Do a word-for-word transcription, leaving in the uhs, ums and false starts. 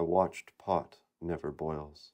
A watched pot never boils.